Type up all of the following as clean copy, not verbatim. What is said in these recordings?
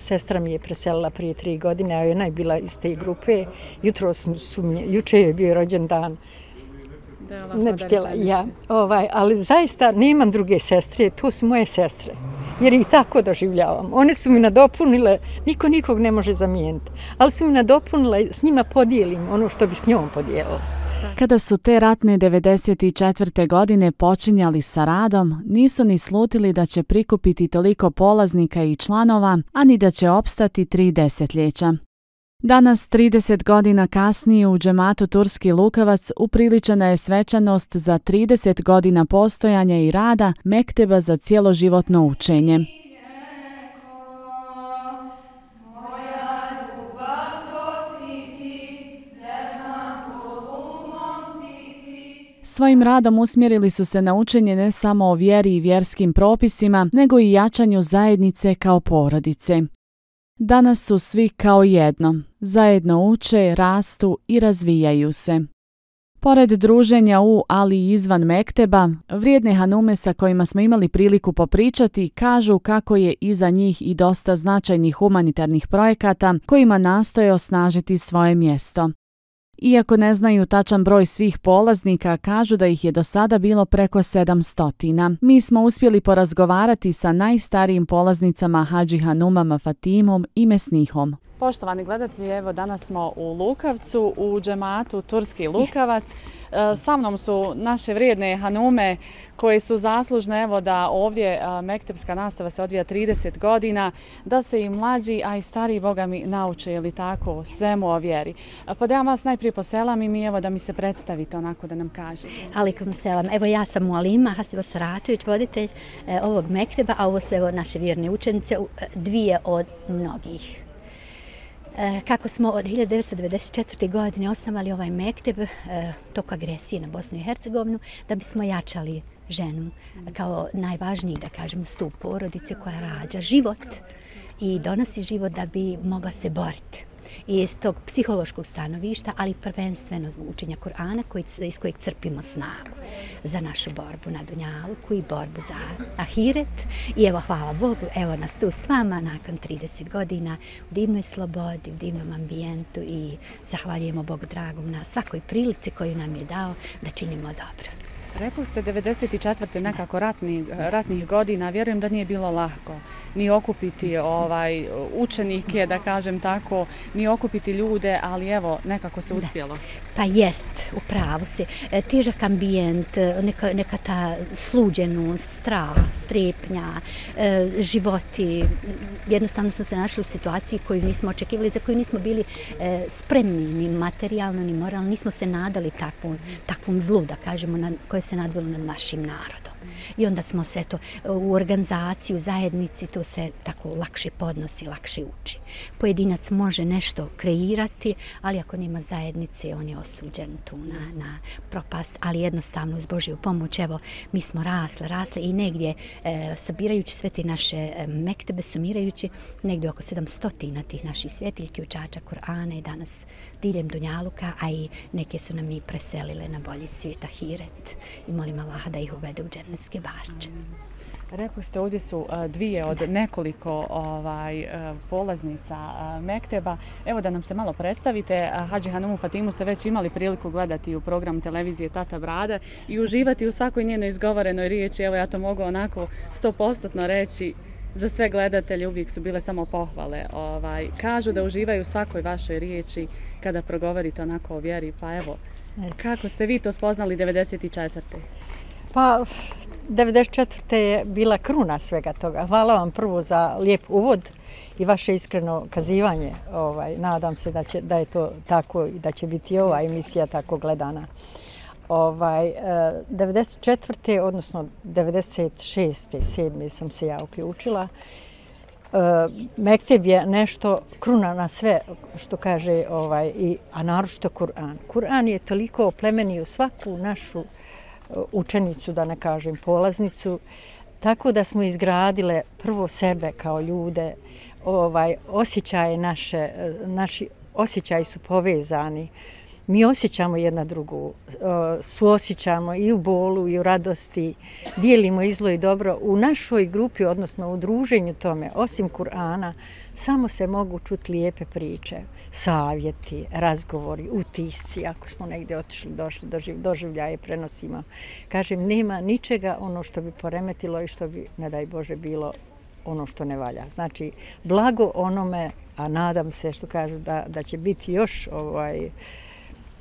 Sestra mi je preselila prije 3 godine, a ona je bila iz te grupe. Juče je bio rođen dan. Ne bih htjela ja. Ali zaista nemam druge sestre, to su moje sestre. Jer i tako doživljavam. One su mi nadopunile, niko nikog ne može zamijeniti, ali su mi nadopunile, s njima podijelim ono što bi s njom podijelila. Kada su te ratne 1994. godine počinjali sa radom, nisu ni slutili da će prikupiti toliko polaznika i članova, a ni da će opstati 3 desetljeća. Danas, 30 godina kasnije, u džematu Turski Lukavac upriličena je svečanost za 30 godina postojanja i rada Mekteba za cijeloživotno učenje. Svojim radom usmjerili su se na učenje ne samo o vjeri i vjerskim propisima, nego i jačanju zajednice kao porodice. Danas su svi kao jedno, zajedno uče, rastu i razvijaju se. Pored druženja u, ali i izvan Mekteba, vrijedne hanume sa kojima smo imali priliku popričati kažu kako je iza njih i dosta značajnih humanitarnih projekata kojima nastoje osnažiti svoje mjesto. Iako ne znaju tačan broj svih polaznika, kažu da ih je do sada bilo preko 700. Mi smo uspjeli porazgovarati sa najstarijim polaznicama Hadži Hanumama Fatimom i Mesnihom. Poštovani gledatelji, evo danas smo u Lukavcu, u džematu Turski Lukavac. Sa mnom su naše vrijedne hanume koje su zaslužne evo da ovdje mektebska nastava se odvija 30 godina, da se i mlađi, a i stariji bogami nauče, ili tako, svemu o vjeri. Pa da ja vas najprije poselam i mi evo da mi se predstavite onako da nam kažete. Alikum selam. Evo ja sam Mualima Mahasiba Rašević, voditelj ovog mekteba, a ovo su evo naše vjerne učenice, 2 od mnogih. Kako smo od 1994. godine osnovali ovaj mekteb toku agresije na Bosnu i Hercegovinu, da bismo jačali ženu kao najvažniji, da kažem, stup porodice koja rađa život i donosi život da bi mogla se boriti. Iz tog psihološkog stanovišta, ali prvenstveno učenja Kur'ana iz kojeg crpimo snagu za našu borbu na dunjaluku i borbu za ahiret. I evo, hvala Bogu, evo nas tu s vama nakon 30 godina u divnoj slobodi, u divnom ambijentu i zahvaljujemo Bogu dragom na svakoj prilici koju nam je dao da činimo dobro. Rekao ste 1994. nekako ratnih godina, vjerujem da nije bilo lako ni okupiti učenike, da kažem tako, ni okupiti ljude, ali evo, nekako se uspjelo. Pa jest, upravo se. Težak ambijent, neka ta sluđenost, strah, strepnja, životi. Jednostavno smo se našli u situaciji koju nismo očekivali, za koju nismo bili spremni, ni materijalno, ni moralno. Nismo se nadali takvom zlu, da kažemo, koje se nadvilo nad našim narodom. I onda smo se to u organizaciji, u zajednici, to se tako lakše podnosi, lakše uči. Pojedinac može nešto kreirati, ali ako nema zajednice, on je osuđen tu na propast, ali jednostavno uz Božju pomoć. Evo, mi smo rasle i negdje, sabirajući sve te naše mektebe, sumirajući negdje oko 700 tih naših svjetiljki, učača Kur'ana i danas diljem dunjaluka, a i neke su nam i preselile na bolji svijet, ahiret, i molim Allaha da ih uvede u džene. Rekao ste, ovdje su 2 od nekoliko polaznica mekteba. Evo da nam se malo predstavite. Hadži Hanumu Fatimu ste već imali priliku gledati u programu televizije Tata Brada i uživati u svakoj njenoj izgovorenoj riječi. Evo, ja to mogu onako 100% reći. Za sve gledatelje uvijek su bile samo pohvale. Kažu da uživaju u svakoj vašoj riječi kada progovorite onako o vjeri. Pa evo, kako ste vi to spoznali 1994. Pa, 1994. je bila kruna svega toga. Hvala vam prvo za lijep uvod i vaše iskreno kazivanje. Nadam se da je to tako i da će biti ova emisija tako gledana. 1994. odnosno 1996. i 1997. sam se ja uključila. Mekteb je nešto, kruna na sve što kaže, a naročito Kur'an. Kur'an je toliko oplemenio svaku našu učenicu, da ne kažem polaznicu, tako da smo izgradile prvo sebe kao ljude, osjećaje naše, naši osjećaji su povezani. mi osjećamo jedna drugu, suosjećamo i u bolu i u radosti, dijelimo i zlo i dobro. U našoj grupi, odnosno u druženju tome, osim Kur'ana, samo se mogu čuti lijepe priče, savjeti, razgovori, utisci. Ako smo negdje otišli, došli, doživljaje prenosimo. Kažem, nema ničega ono što bi poremetilo i što bi, ne daj Bože, bilo ono što ne valja. Znači, blago onome, a nadam se što kažu da će biti još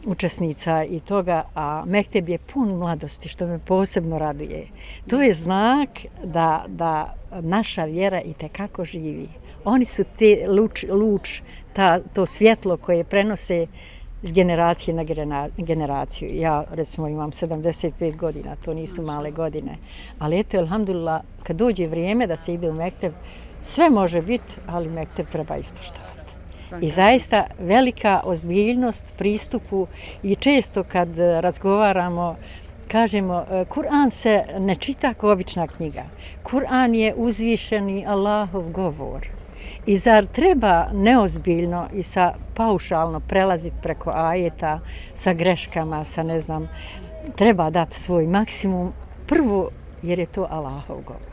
učesnica i toga, a Mekteb je pun mladosti, što me posebno raduje. To je znak da naša vjera itekako živi. Oni su te luč, to svjetlo koje prenose s generacije na generaciju. Ja, recimo, imam 75 godina, to nisu male godine. Ali eto, elhamdulillah, kad dođe vrijeme da se ide u Mekteb, sve može biti, ali Mekteb treba ispoštovati. I zaista velika ozbiljnost pristupu i često kad razgovaramo, kažemo, Kur'an se ne čita kao obična knjiga. Kur'an je uzvišeni Allahov govor. I zar treba neozbiljno i sa paušalno prelaziti preko ajeta, sa greškama, sa ne znam, treba dati svoj maksimum prvo jer je to Allahov govor.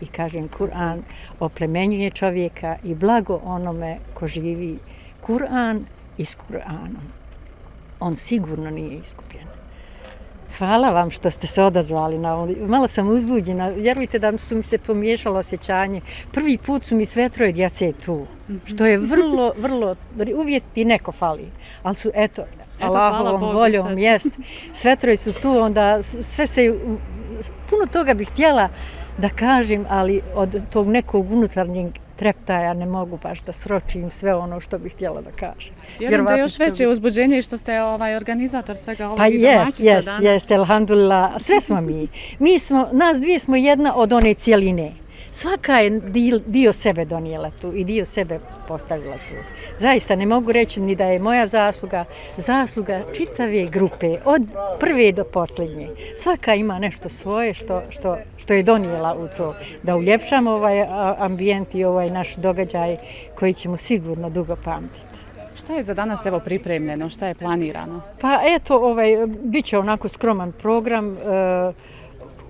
I kažem, Kur'an oplemenjuje čovjeka i blago onome ko živi Kur'an i s Kur'anom. On sigurno nije iskupljen. Hvala vam što ste se odazvali na ovo. Malo sam uzbuđena. Vjerujte da su mi se pomiješalo osjećanje. Prvi put su mi sve troje djece tu. Što je vrlo, vrlo, uvijek ti neko fali. Ali su, eto, Allahovom voljom jest. Sve troje su tu, onda sve se, puno toga bih htjela da kažem, ali od tog nekog unutarnjeg treptaja ne mogu baš da sročim sve ono što bih htjela da kažem. Vjerujem da je još veće uzbuđenje i što ste organizator svega ovog i domaćica danas. Pa jest, elhamdulillah. Sve smo mi. Nas dvije smo jedna od one cijeline. Svaka je dio sebe donijela tu i dio sebe postavila tu. Zaista ne mogu reći ni da je moja zasluga čitave grupe, od prve do posljednje. Svaka ima nešto svoje što je donijela u to. Da uljepšamo ovaj ambijent i ovaj naš događaj koji ćemo sigurno dugo pamtiti. Šta je za danas pripremljeno, šta je planirano? Pa eto, bit će onako skroman program.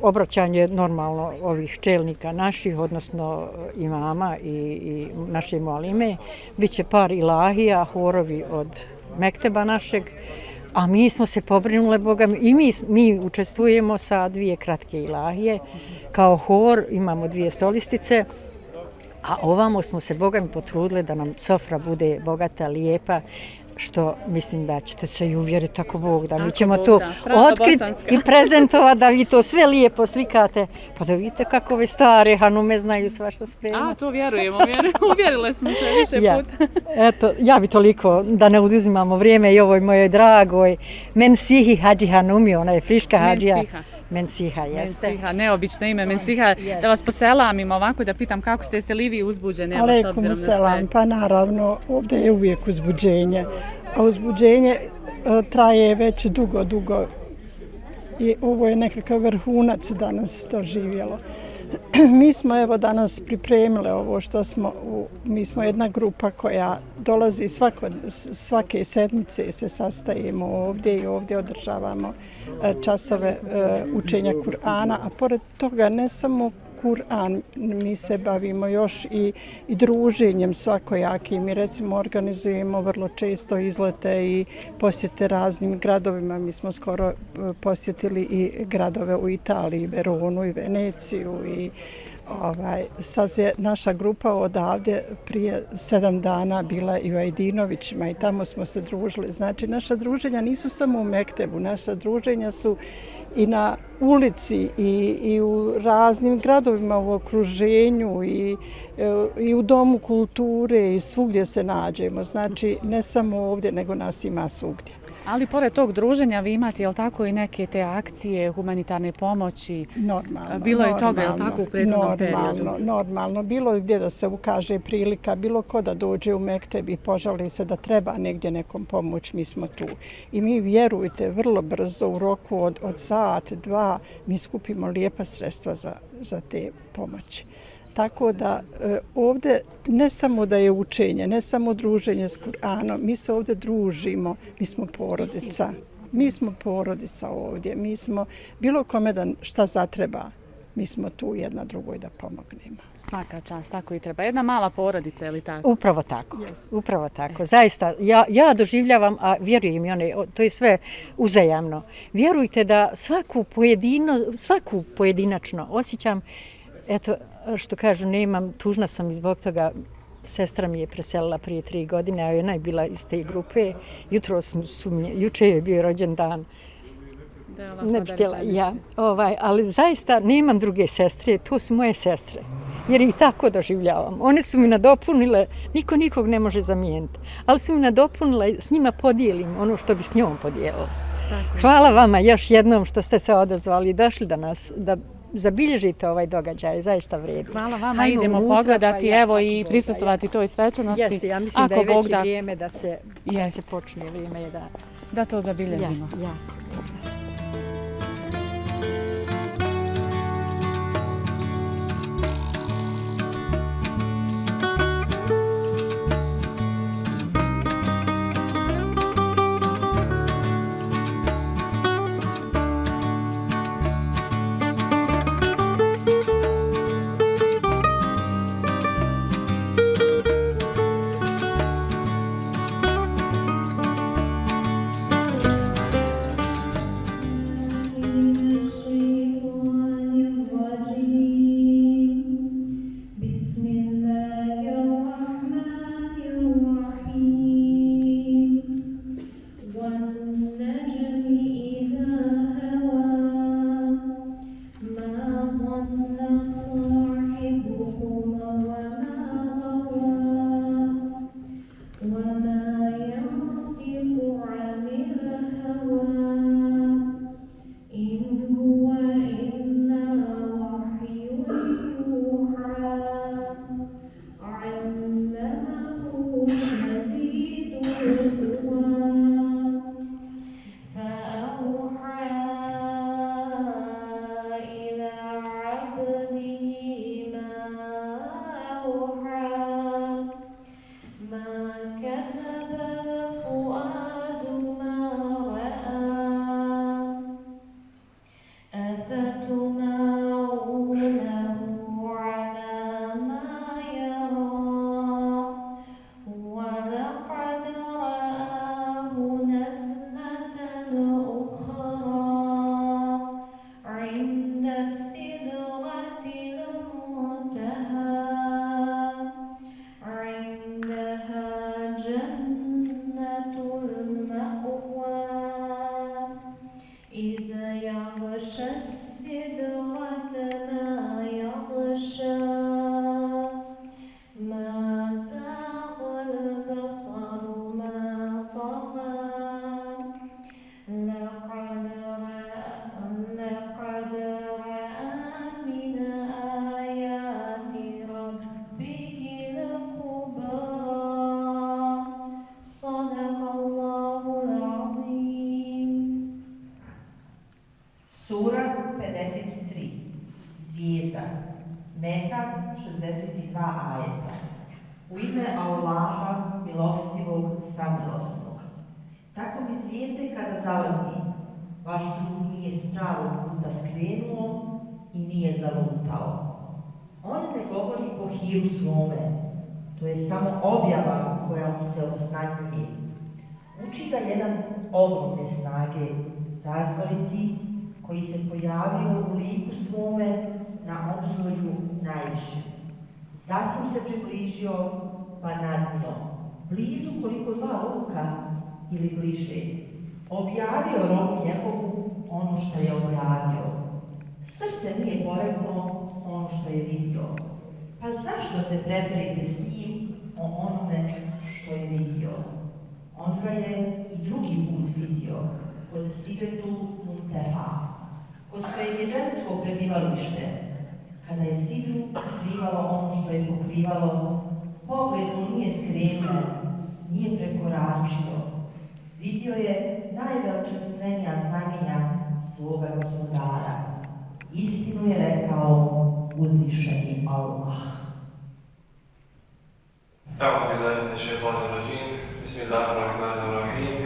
Obraćanje normalno ovih čelnika naših, odnosno imama i naše molime. Biće par ilahija, horovi od Mekteba našeg, a mi smo se pobrinule, Boga mi, i mi učestvujemo sa dvije kratke ilahije. Kao hor imamo dvije solistice, a ovamo smo se, Boga mi, potrudile da nam sofra bude bogata, lijepa, što mislim da ćete se i uvjeriti, ako Bog da. Mi ćemo to otkriti i prezentovati, da vi to sve lijepo slikate, pa da vidite kako ove stare hanume znaju svašta spremati. A, to vjerujemo, uvjerile smo se više puta. Eto, ja bi toliko, da ne oduzimamo vrijeme i ovoj mojoj dragoj Mensihi Hadži Hanumi, ona je friška Hadžija. Menciha, jeste. Menciha, neobično ime Menciha. Da vas poselamim ovako, da pitam kako ste, jeste li vi uzbuđeni? Alejkum selam, pa naravno, ovdje je uvijek uzbuđenje. A uzbuđenje traje već dugo. I ovo je nekakav vrhunac danas doživjelo. Mi smo danas pripremile ovo što smo, mi smo jedna grupa koja dolazi svake sedmice, se sastajemo ovdje i ovdje održavamo časove učenja Kur'ana, a pored toga ne samo Kur'an, mi se bavimo još i druženjem svakojakim. Mi, recimo, organizujemo vrlo često izlete i posjete raznim gradovima. Mi smo skoro posjetili i gradove u Italiji, Veronu i Veneciju. Sad je naša grupa odavde prije 7 dana bila i u Ajdinovićima i tamo smo se družili. Znači, naša druženja nisu samo u Mektebu, naša druženja su i na ulici i u raznim gradovima u okruženju i u Domu kulture i svugdje se nađemo. Znači, ne samo ovdje, nego nas ima svugdje. Ali pored tog druženja vi imate, jel tako, i neke te akcije humanitarne pomoći? Normalno. Bilo je toga, jel tako, u prethodnom periodu? Normalno. Bilo je gdje da se ukaže prilika, bilo ko da dođe u Mekteb i požali se da treba negdje nekom pomoć, mi smo tu. I mi, vjerujte, vrlo brzo, u roku od sat, 2, mi skupimo lijepa sredstva za te pomoći. Tako da ovdje ne samo da je učenje, ne samo druženje s Kur'anom, mi se ovdje družimo, mi smo porodica. Mi smo porodica ovdje, mi smo bilo kome da šta zatreba. Mi smo tu jedna drugoj da pomognemo. Svaka čast, tako i treba. Jedna mala porodica, je li tako? Upravo tako, upravo tako. Zaista, ja doživljavam, a vjerujem i one, to je sve uzajamno. Vjerujte da svaku pojedinačno osjećam, eto što kažu, nemam, tužna sam i zbog toga. Sestra mi je preselila prije 3 godine, a ona je bila iz te grupe. Juče je bio rođen dan. Ne bih htjela ja, ali zaista nemam druge sestre, to su moje sestre, jer i tako doživljavam. One su mi nadopunile, niko nikog ne može zamijeniti, ali su mi nadopunile, s njima podijelim ono što bi s njom podijelila. Hvala vama još jednom što ste se odazvali i došli do nas da zabilježite ovaj događaj, zaista vrijedi. Hvala vama, idemo pogledati evo i prisustovati toj svečanosti. Jeste, ja mislim da je već vrijeme da se počne, vrijeme je da to zabilježimo. Uči ga jedan ogromne snage, razboriti, koji se pojavio u liku svome na obzorju najviše. Zatim se približio pa nad njom, blizu koliko 2 ruka ili bliže. Objavio robu njegovu ono što je objavio. Srce nije poreklo ono što je vidio. Pa zašto se preprete s njim o onome što je vidio? On ga je i drugi put vidio, kod Siretu Munteha, kod svoje jeđansko prebivalište, kada je Sidru pokrivalo ono što je pokrivalo, pogled mu nije skrenuo, nije prekoračio. Vidio je najveličanstvenija znamenja svoga gospodara. Istinu je rekao, uzvišeni Allah. A'udzubillahi minash-shaytanir rajim. Bismillahirrahmanirrahim.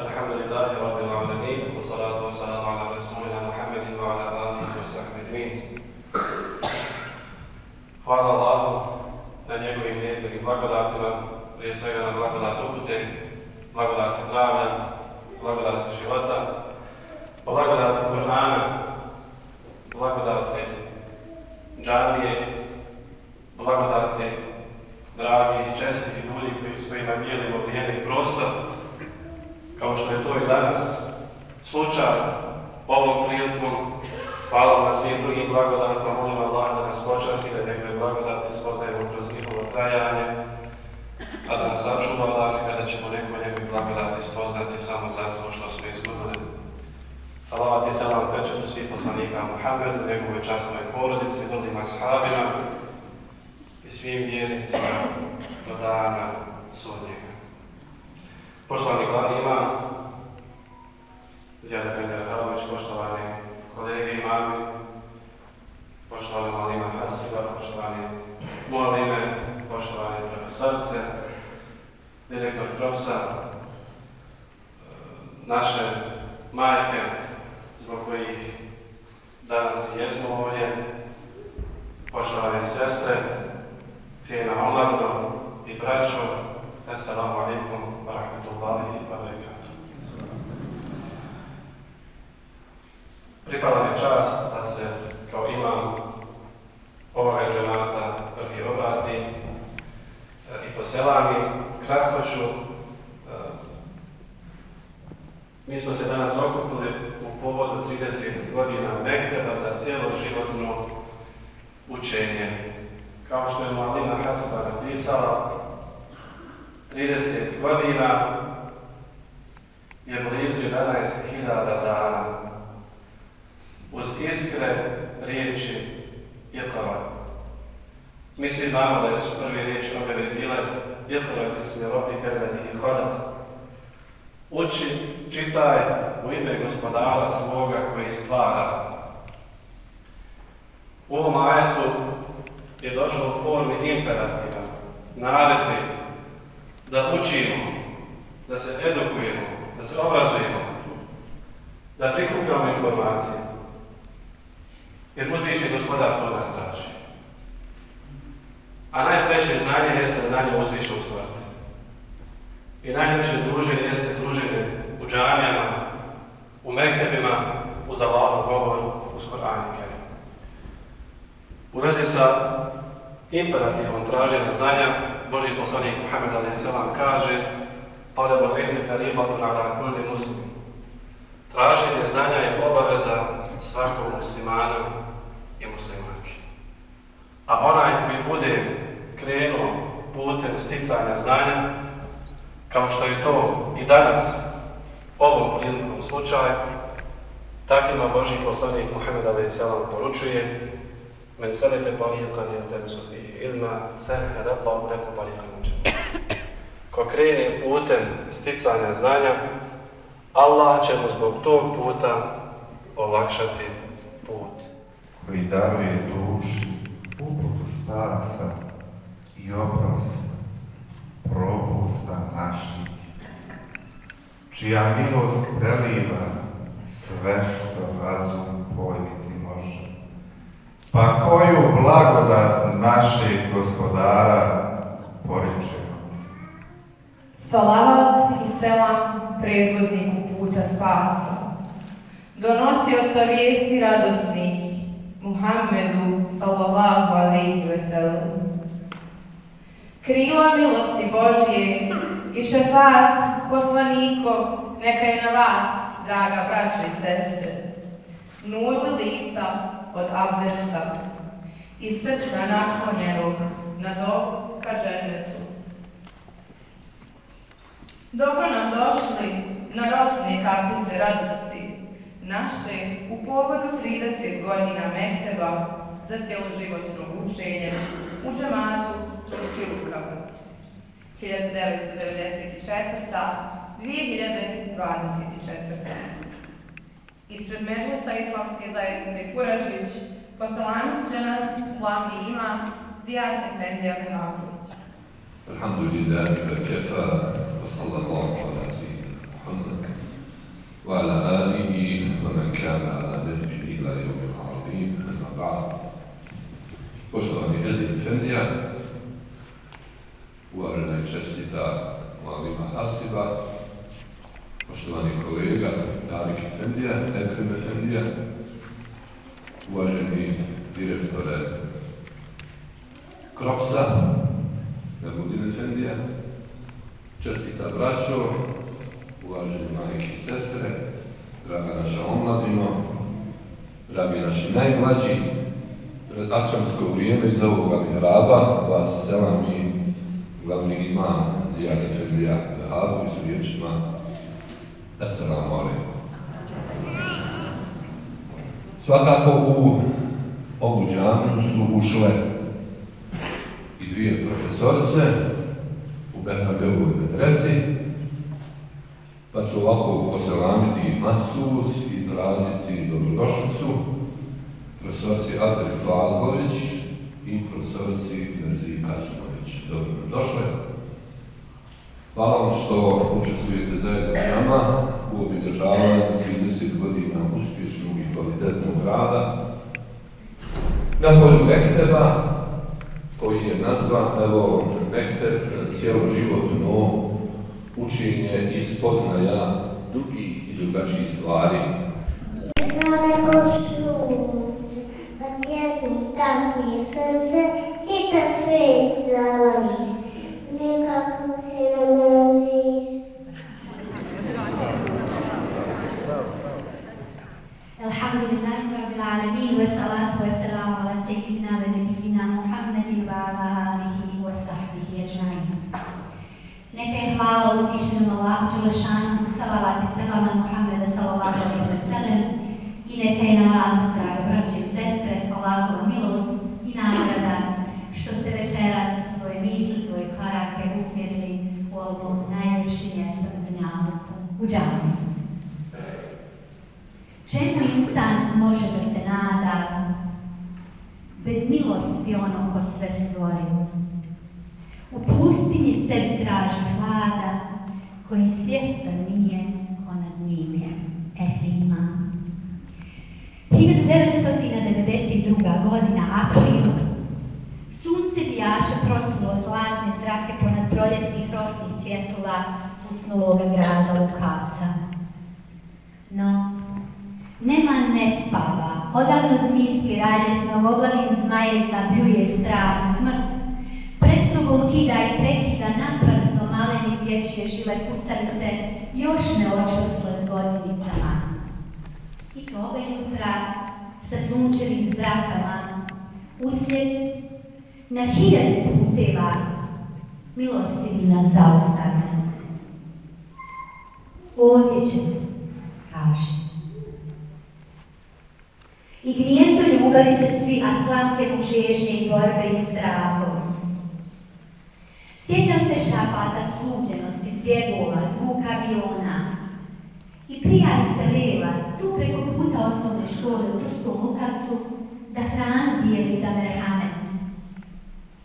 Alhamdulillahi rabbil alamin. Wassalatu wassalamu ala rasulina Muhammadin wa ala alihi wa sahbihi. Hvala Allahu na njegovim neizmjernim blagodatima, prije svega na blagodat upute, blagodati zdravlja, blagodati života, blagodati Kur'ana, blagodati džamije, blagodati dragi i čestiti ljudi s kojima dijelimo vrijeme prostor, kao što je to i danas slučaj ovom prilikom. Hvala na svim drugim blagodatima, molim Allah da nas počasti, da nekoj blagodati spoznajemo kroz njihovo trajanje, a da nas sačuva Allah kada ćemo neko njegove blagodati spoznati samo zato što smo izgubili. Salavat i salam pečetu svih poslanika Muhammedu, njegove časnoj porodici, ljudima ashabima i svim vjernicima do dana sudnjega. Poštovani glavni imam Ziyad Efendija Helović, poštovani kolege imami, poštovani mualime Mahasiba, poštovani mualime, poštovani profesorce, direktor propsa, naše majke zbog kojih danas jesmo ovdje, poštovane sestre, cijena omladno i braćo, assalamu alaikum wa rahmatullahi wa barakatuh. Pripala mi čast da se kao imam ovoga džemata prvi obrati i poselami. Kratko ću, mi smo se danas okupili u povodu 30 godina Mekteba za cijelo životno učenje. Kao što je mualima Hasiba napisala, 30 godina je blizu 11.000 dana. Uz iskre riječi Iqra. Mi svi znamo da su prve riječi objave bile Iqra bismi rabbike lladhi halaq. Uči, čitaj u ime gospodara svoga koji stvara. U ovom ajetu je došlo u formi imperativa, naredbe, da učimo, da se edukujemo, da se obrazujemo, da prikupljamo informacije, jer uzvišni gospodar to nas traži. A najpreće znanje jeste znanje uzvišnog stvoritelja. I najljepše druženje jeste druženje u džamijama, u mektebima, uz Allahov govor, uz Kur'an. U vezi sa imperativom traženja znanja, Božji poslanik Muhammed a.s. kaže talabul ilmi fariidatun ala kulli muslim. Traženje znanja je obaveza svakog muslimana i muslimanke. A onaj koji bude krenuo putem sticanja znanja, kao što je to i danas ovom prilikom slučaju, takvima Božji poslanik Muhammed a.s. poručuje Mersiha je parijekan jer tebe su fihi ilma, sehne rabba u neku parijekan učenja. Ko kreni putem sticanja znanja, Allah će mu zbog tog puta olakšati put. Koji daruje duši uputu spasa i oprost propusta naših, čija milost preliva sve što razum pojmiti može. Pa koju blagodat naših gospodara poričemo. Salavat i selam predvodniku puta spasa, donosioca vijesti radosnih, Muhammedu sallallahu alejhi ve sellem. Krila milosti Božje i šefat poslanikov neka je na vas, draga braćo i sestre. Nur lica od abdesta i srca naklonjenog na dobu ka džennetu. Dobro nam došli na rosne kapljice radosti naše u povodu 30 godina Mekteba za cjeloživotno učenje u džematu Turski Lukavac 1994-2024. Ispred medžlisa Islamske zajednice Kuražić, Poslanicu će nas glavni imam Ziyad Efendija Helović. Alhamdulillah, kafa, wa sallallahu ala sayyidina Muhammad, wa ala alihi, wa man kana ala nahjihi ila yawmil azim, amma ba'd. Poštovani Ziyad Efendija, uvažena i čestita mladi Mahasiba, poštovani kolega Ziyad Efendija, Mekteb Efendija, uvaženi direktore Kropsa, Nebudin Efendija, čestita braćo, uvaženi majke i sestre, draga naša omladino, dragi naši najmlađi, pred akšamsko vrijeme iz ovoga mihraba, vas selam i glavni imam Ziyad Efendija Helović s riječima Esselamu alaikum. Svakako u ovu džamiju su ušle i dvije profesorice u Mektebovoj medresi, pa ću ovako poselamiti i maksuz, izraziti dobrodošlicu profesorici Atari Fazlović i profesorici Mersiha Kasumović. Dobrodošle. Hvala vam što učestvujete zajedno s nama u obilježavanju 30 godina uspješnog i kvalitetnog rada na polju Mekteba, koji je nazvan, evo, Mekteb, cjeloživotno učenje i spoznaja drugih i drugačijih stvari. Znane ko sunce, nad jednom tamnije srce, čita svijet zavališ, nekako se namaziš. Alhamdulillahi rabbil alamin, wa salatu wa salamu ala sayyidina wa nabiyina Muhammadin wa ala alihi wa sahbihi ajma'in. Neka je hvala uzvišenom Allahu dželešanu, salavat i selam na Muhammeda sallallahu alejhi ve sellem, i neka je na vas, dragi braće i sestre, Allahova milost i nagrada što ste večeras svoje misli, svoje korake usmjerili u ovom najljepšem mjestu na dunjaluku, u džamii. Čemu insan može da se nada bez milosti ono ko sve stvorio? U pustinji sebi traži hlada koji svjestan nije ko nad njim je. Ehlima. 1992. godina, april, sunce bijaše prosulo zlatne zrake ponad proljetnih rosnih cvjetula usnuloga grada Lukavca. No, Neman ne spava, odavno zmijski ralje s novoglavim zmajevima bljuje strah i smrt, pred sobom kida i prekida naprasno maleni dječje žive kucarice još neočvrsle s godinicama. I toga jutra, sa sunčevim zrakama, uslijed na hiljadu puteva milostivina zaostavlja. Odjeđen, kaže. I gnijezdo ljubavi se svi, a slamke mu čežnje i borbe i strahove. Sjećam se šapata sluđenosti, zbjegova, zvuka aviona. I prijavi se Lela, tu preko puta osnovne škole u Turskom Lukavcu, da hranu dijeli za merhamet.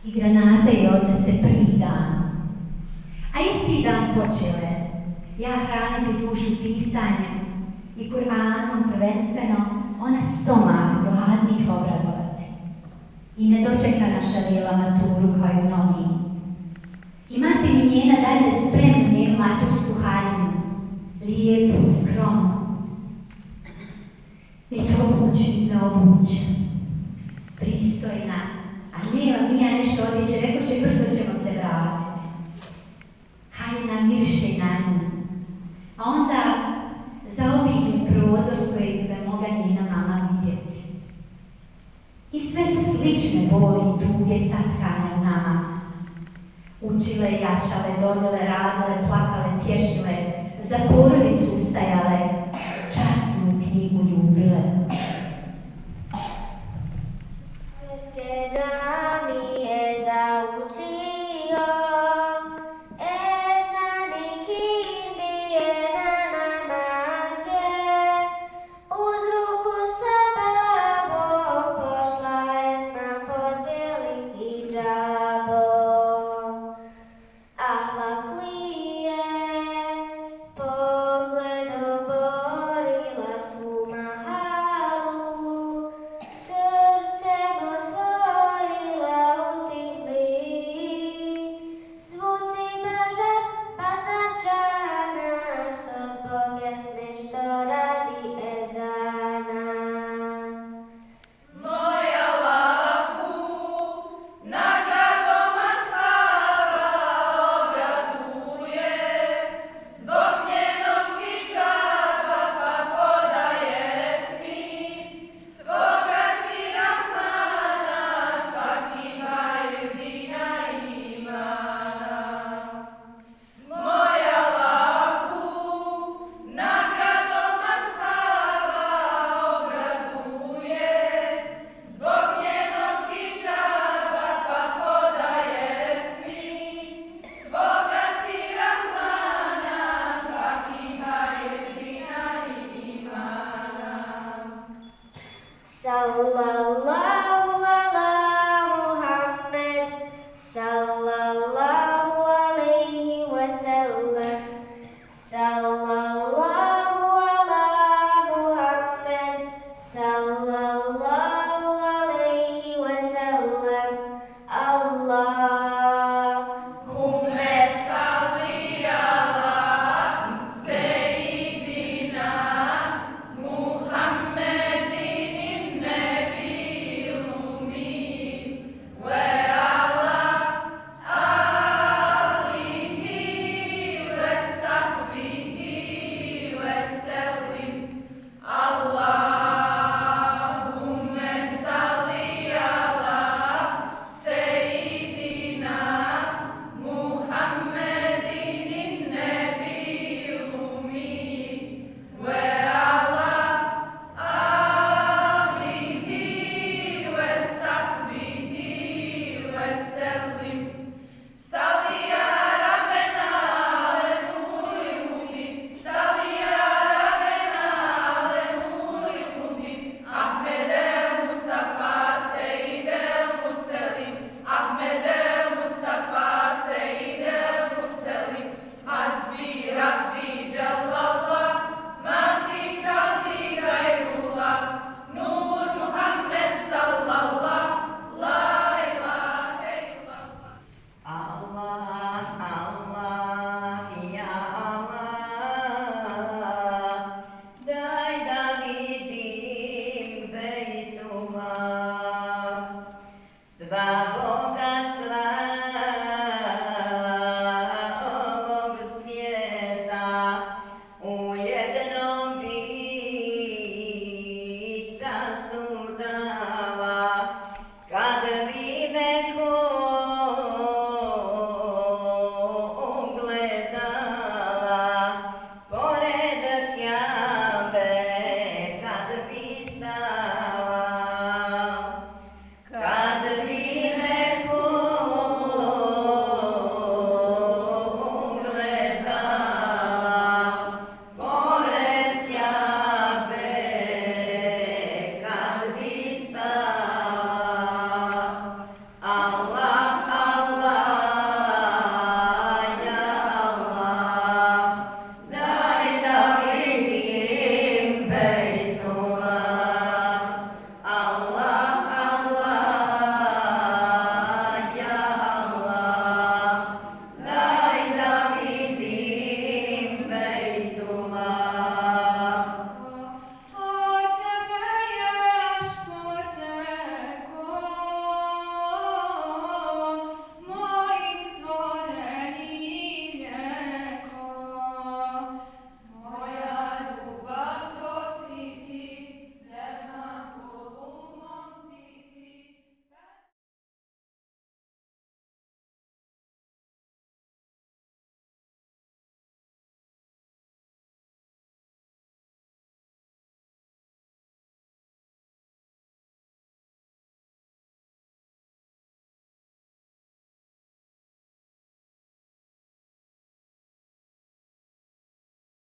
I granata je odnese prvi dan. A isti dan počele ja hraniti dušu pisanjem i Kur'anom prvenstveno, ona stomak gladnih obradovate i ne dočeka naša vjela maturu kao mnogi. I mati mi njena dalje spremnu njenu matursku haljinu, lijepu, skromnu. Već obući, ne obući. Pristojna, a nema mi ja nešto odjeće, rekoše i brzo ćemo se vratiti. Haljina mirše na nju. A onda zaobiđu prozor s kojeg me moga njena mama vidjeti. I sve su slične boli tu gdje satkane u nama. Učile, jačale, dodile, radile, plakale, tješile, za porodicu ustajale,